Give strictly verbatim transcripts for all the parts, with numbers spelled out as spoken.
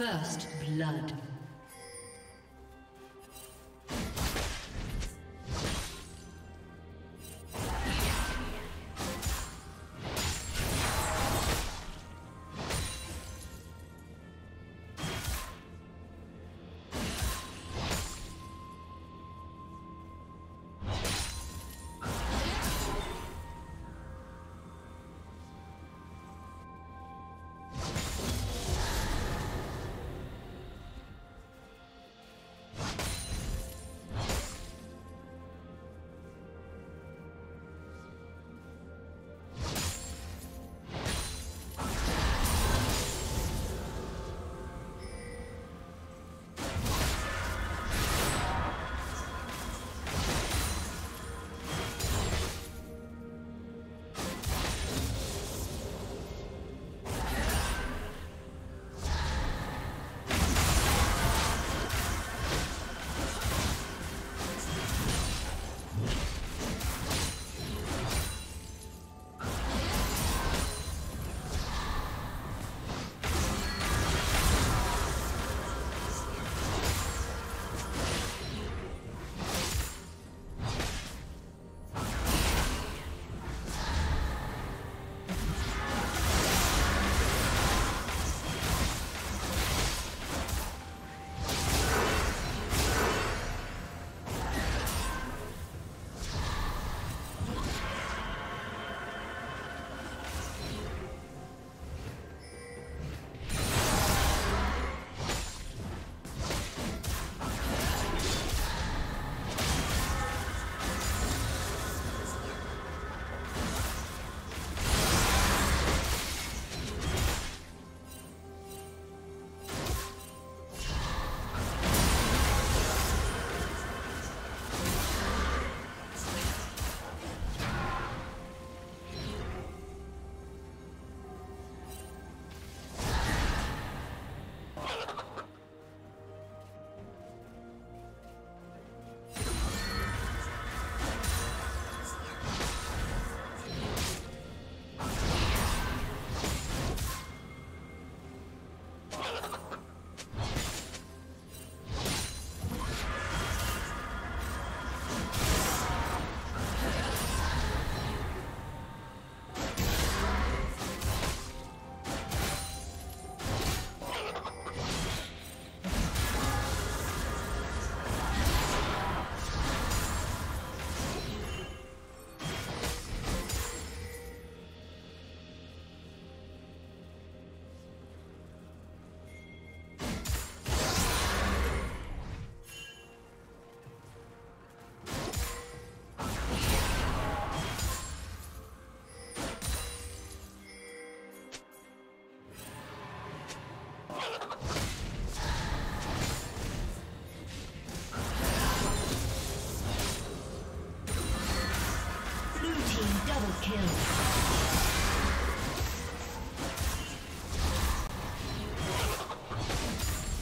First blood.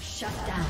Shut down.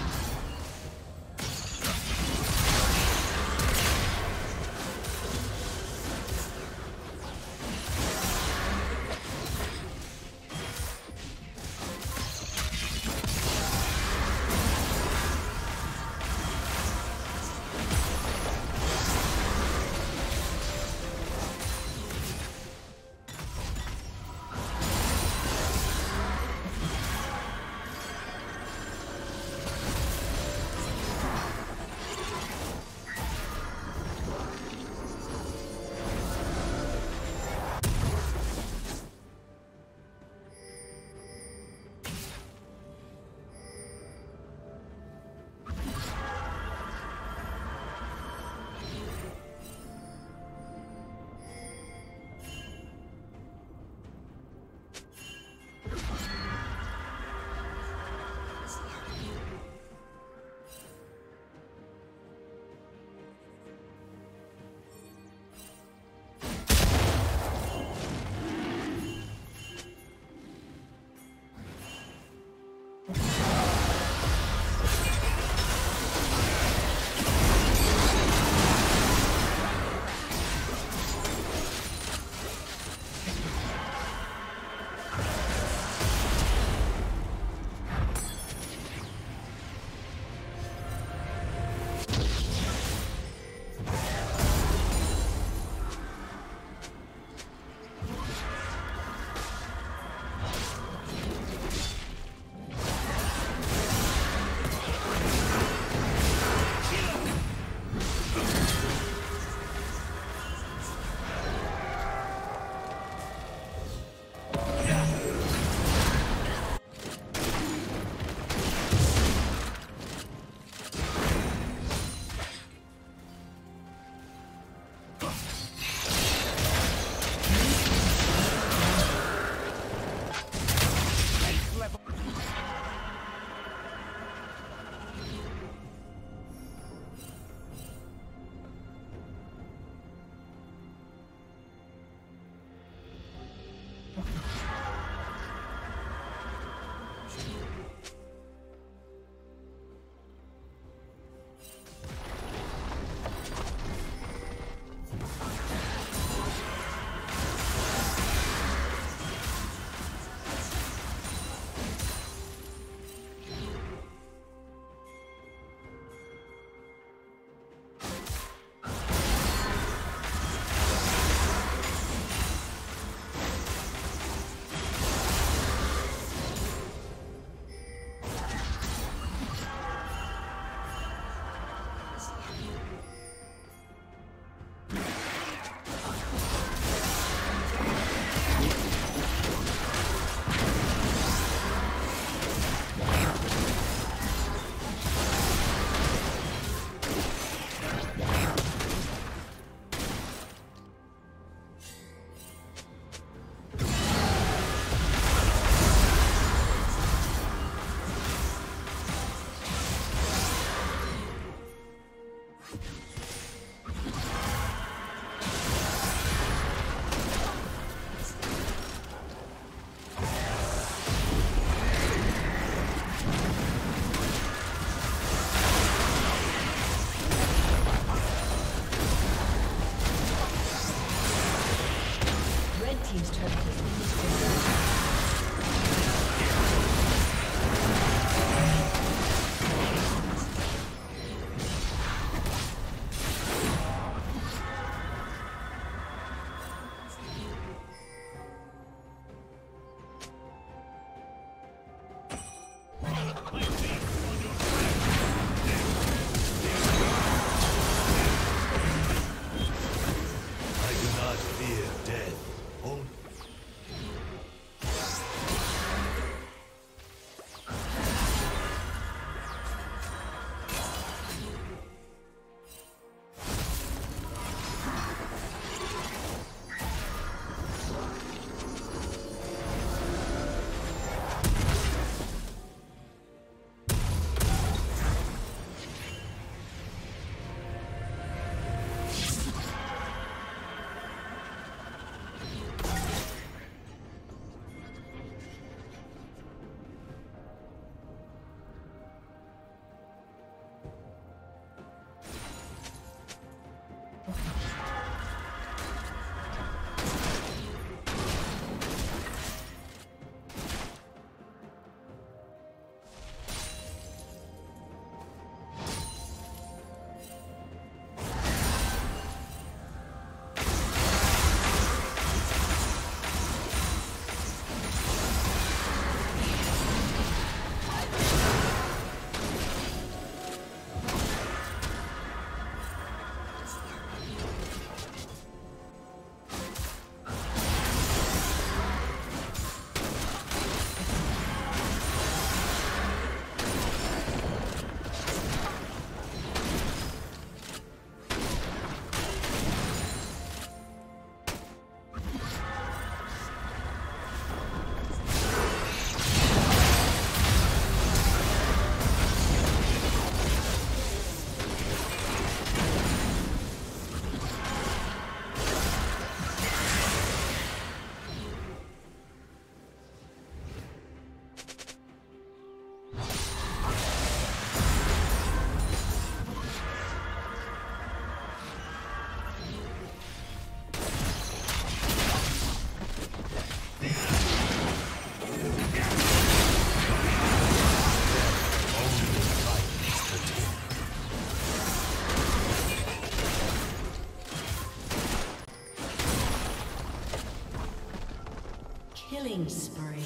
Killing spree.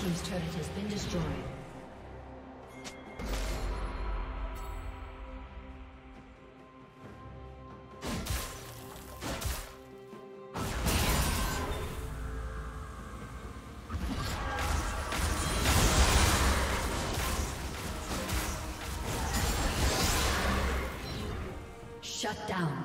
Team's turret has been destroyed. Shut down.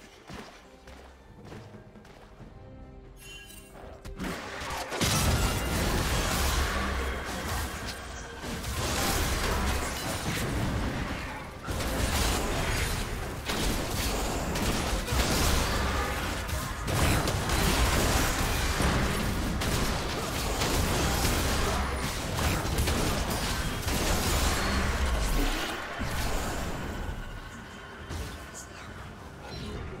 Thank you.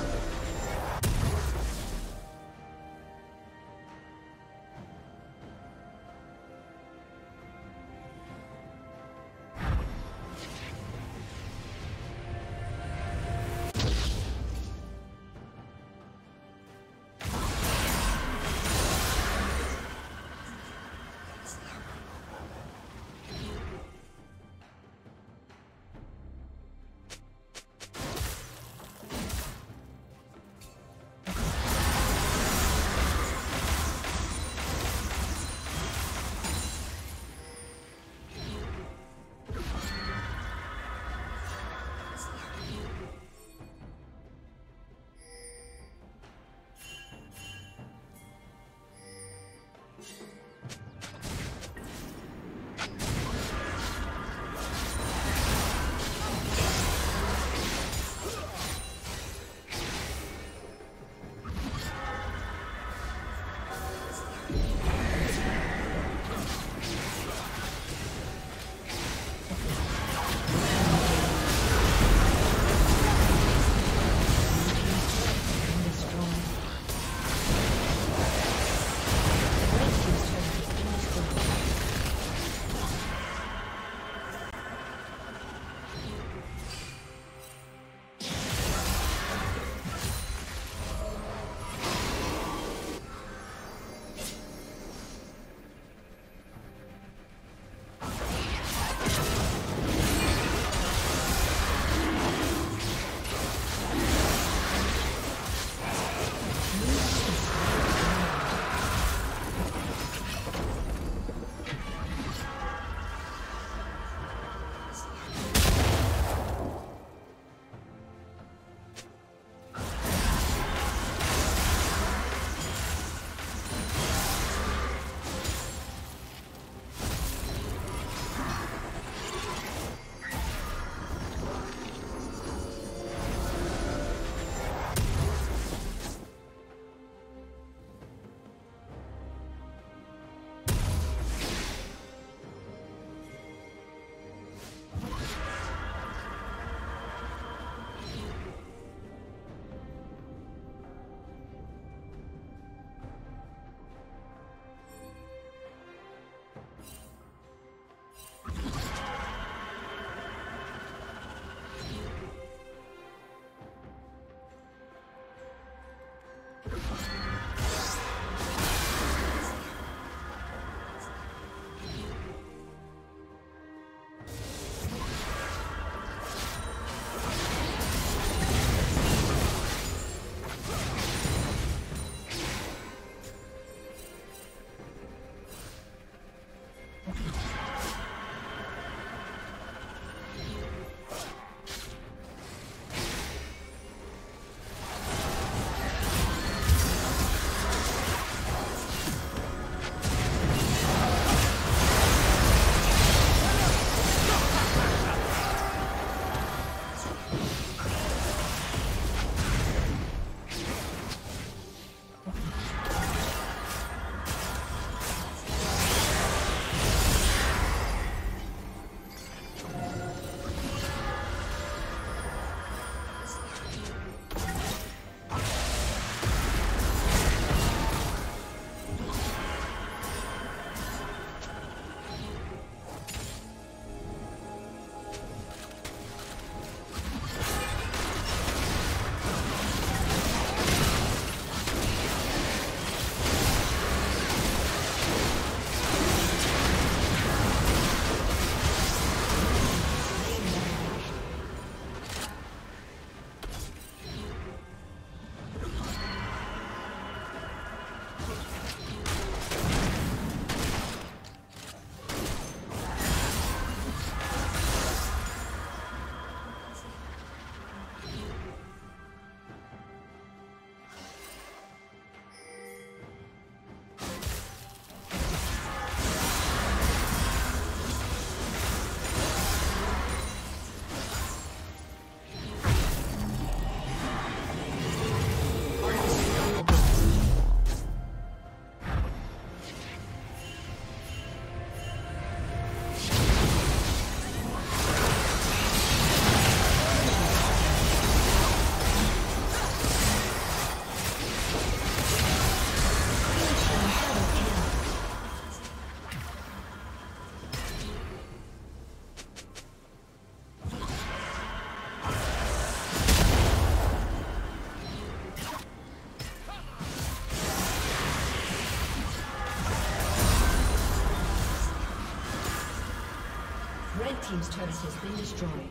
Red team's turret has been destroyed.